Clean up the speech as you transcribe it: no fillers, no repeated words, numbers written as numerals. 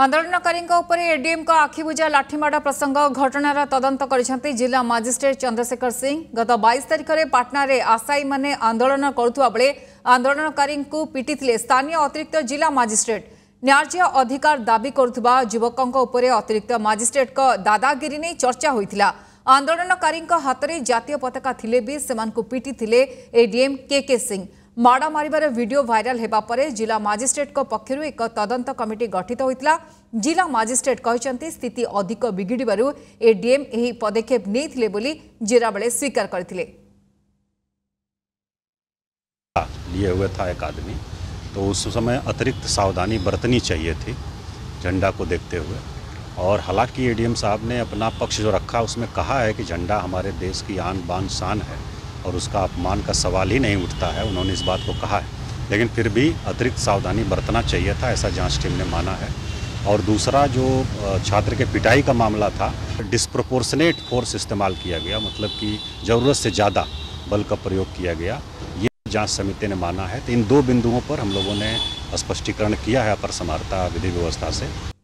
आंदोलनकारींका उपरे एडीएम का आखिबुझा लाठीमाड़ प्रसंग घटनार तदंत करिसेंति जिला मजिस्ट्रेट चंद्रशेखर सिंह। गत 22 तारिख में पाटना रे आशायी माने आंदोलन करुवा बेले आंदोलनकारींकु पिटिथिले। स्थानीय अतिरिक्त जिला मजिस्ट्रेट न्याय्य अधिकार दाबी करुवा युवकंका उपरे अतिरिक्त मजिस्ट्रेट का दादागिरी नै चर्चा होइतिला। आंदोलनकारींका हातरे जातीय पताका थिले बि सेमानकु पिटिथिले एडीएम केके सिंह। माड़ा मारिबार वीडियो वायरल हेबा परे जिला मजिस्ट्रेट पक्षरु एक तदंत कमिटी गठित होइतला। जिला मजिस्ट्रेट कहिसंती स्थिति अधिक बिगिड़बारु एडीएम एही पदक्षेप नैथिले बोली जेरा बेले स्वीकार करथिले। लिए हुए था एक आदमी, तो उस समय अतिरिक्त सावधानी बरतनी चाहिए थी झंडा को देखते हुए। और हालांकि एडीएम साहब ने अपना पक्ष जो रखा उसमें कहा है कि झंडा हमारे देश की आन बान शान है और उसका अपमान का सवाल ही नहीं उठता है, उन्होंने इस बात को कहा है। लेकिन फिर भी अतिरिक्त सावधानी बरतना चाहिए था, ऐसा जांच टीम ने माना है। और दूसरा जो छात्र के पिटाई का मामला था, डिसप्रोपोर्शनेट फोर्स इस्तेमाल किया गया, मतलब कि ज़रूरत से ज़्यादा बल का प्रयोग किया गया, ये जांच समिति ने माना है। तो इन दो बिंदुओं पर हम लोगों ने स्पष्टीकरण किया है अपर समानता विधि व्यवस्था से।